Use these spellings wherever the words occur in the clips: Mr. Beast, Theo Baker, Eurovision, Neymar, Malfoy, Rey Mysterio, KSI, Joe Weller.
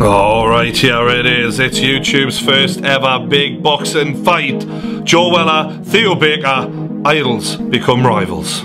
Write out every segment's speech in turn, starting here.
Alright, here it is. It's YouTube's first ever big boxing fight. Joe Weller, Theo Baker, idols become rivals.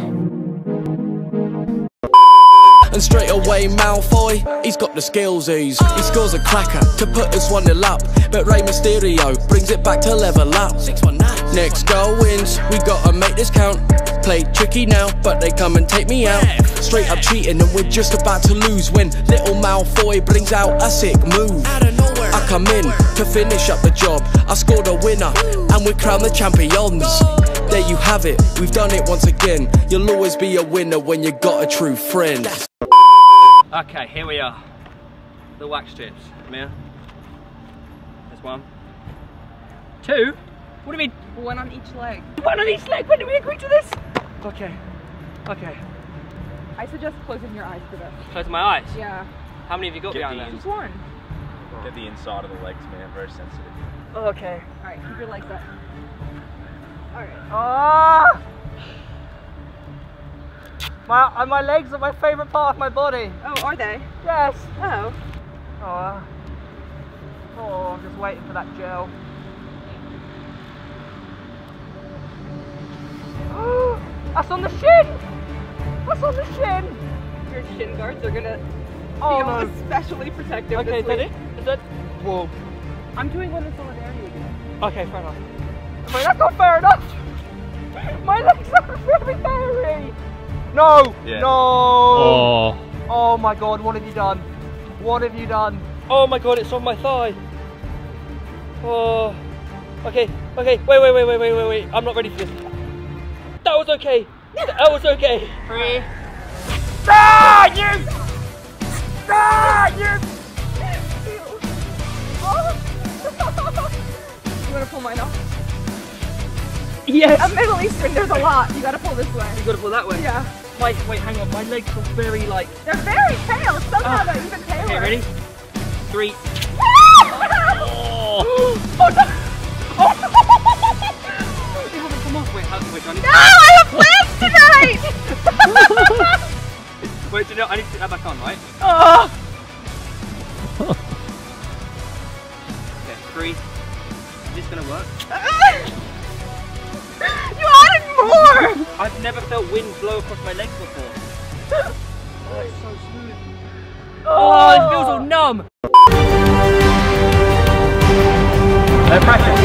And straight away Malfoy, he's got the skills he scores a cracker to put us 1-0 up. But Rey Mysterio brings it back to level up. 619. Next goal wins, we gotta make this count. Play tricky now, but they come and take me out. Straight up cheating and we're just about to lose when little Malfoy brings out a sick move. I come in to finish up the job, I scored a winner and we crown the champions. There you have it, we've done it once again. You'll always be a winner when you got a true friend. Okay, here we are. The wax chips. Come here. There's one. Two? What do you mean? One on each leg. One on each leg? When did we agree to this? Okay. Okay. I suggest closing your eyes for this. Closing my eyes? Yeah. How many have you got behind there? Just one. Get the inside of the legs, man. Very sensitive. Oh, okay. Alright, keep your legs up. Alright. Ah! Oh! My legs are my favourite part of my body. Oh, are they? Yes. Oh. Oh, I'm just waiting for that gel. Oh, that's on the shin! That's on the shin! Your shin guards are gonna feel especially protective. Okay, is that it? Is that? Whoa. I'm doing one in solidarity again. Okay, fair enough. Wait, that's not fair enough! My legs are really hairy! No! Yeah. No! Oh. Oh my god, what have you done? What have you done? Oh my god, it's on my thigh! Oh. Okay, okay, wait. I'm not ready for this. That was okay! That was okay! Three. Ah, yes! Ah, yes! You wanna pull mine off? Yes! A Middle Eastern, there's a lot. You gotta pull this way. You gotta pull that way? Yeah. Wait, hang on. My legs are very, like... They're very pale. Somehow they're even paler. Okay, ready? Three. Oh! Oh, no! Oh! They haven't come off. Wait, Johnny. No! I have plans tonight! Wait, you know, I need to put that back on, right? Oh! Okay, three. Is this gonna work? You added more! I've never felt wind blow across my legs before. Oh, it's so smooth. Oh, it feels all numb. No pressure.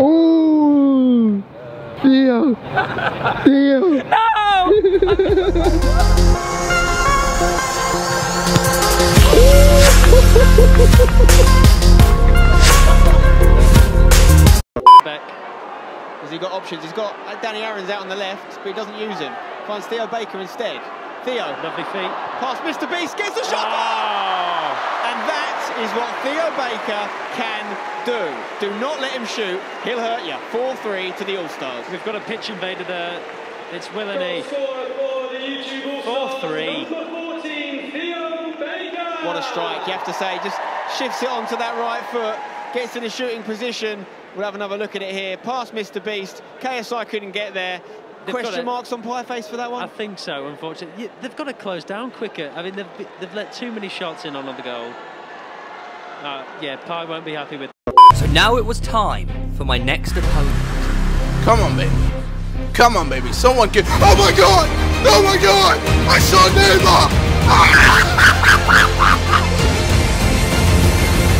Ooh. Theo. Theo. No! He's got options. He's got Danny Aaron's out on the left, but he doesn't use him. Finds Theo Baker instead. Theo. Lovely feet. Pass Mr. Beast, gets the shot. Oh. And that is what Theo Baker can do. Do not let him shoot. He'll hurt you. 4-3 to the All-Stars. We've got a pitch invader there. It's Willany. 4-3. What a strike, you have to say. Just shifts it onto that right foot. Gets in a shooting position. We'll have another look at it here. Past Mr. Beast. KSI couldn't get there. They've Question marks on Pie Face for that one? I think so, unfortunately. Yeah, they've got to close down quicker. I mean, they've let too many shots in on the goal. Yeah, Pie won't be happy with that. So now it was time for my next opponent. Come on, baby. Come on, baby. Someone get... Oh, my God! Oh, my God! I saw Neymar!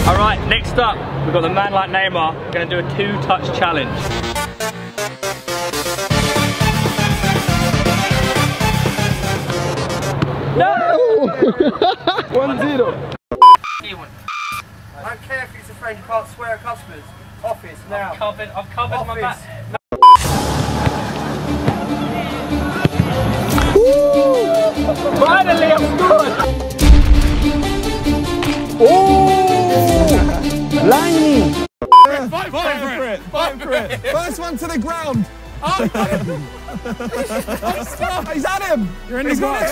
All right, next up, we've got the man like Neymar. We're going to do a 2-touch challenge. No! 1-0. I don't care if he's afraid you can't swear at customers. Office, now. I've covered Office. My back. Woo! Finally, I'm good! Ooh! Lightning! Fight for it! First one to the ground! Oh, he's at him! You're in the box! Oh,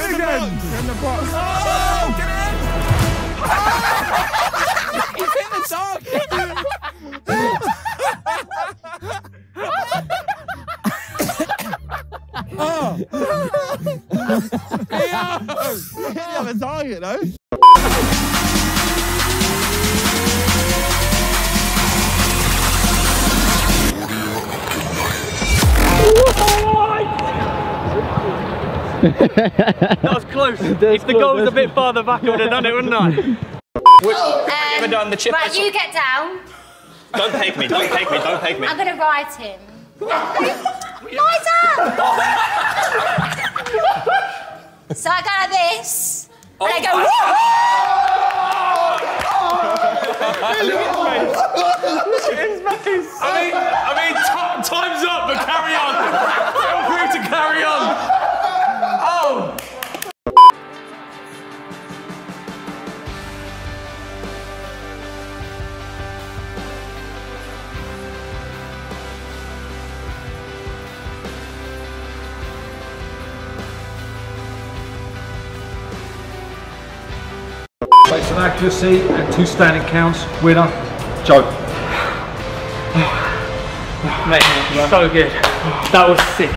get in! Oh. He's hit the target! Oh! Hey, you have a target, though? That was close. That's if the goal was a bit farther back, I would have done it, wouldn't I? Right, you get down. Don't take me, don't take me, don't take me. I'm going to ride him. Lie down! So I go like this, and I go, woo-hoo! Look at his face. I mean, time's up, but carry on. Feel free to carry on. Oh! Based on accuracy and 2 standing counts, winner, Joe. Mate, so good. That was sick.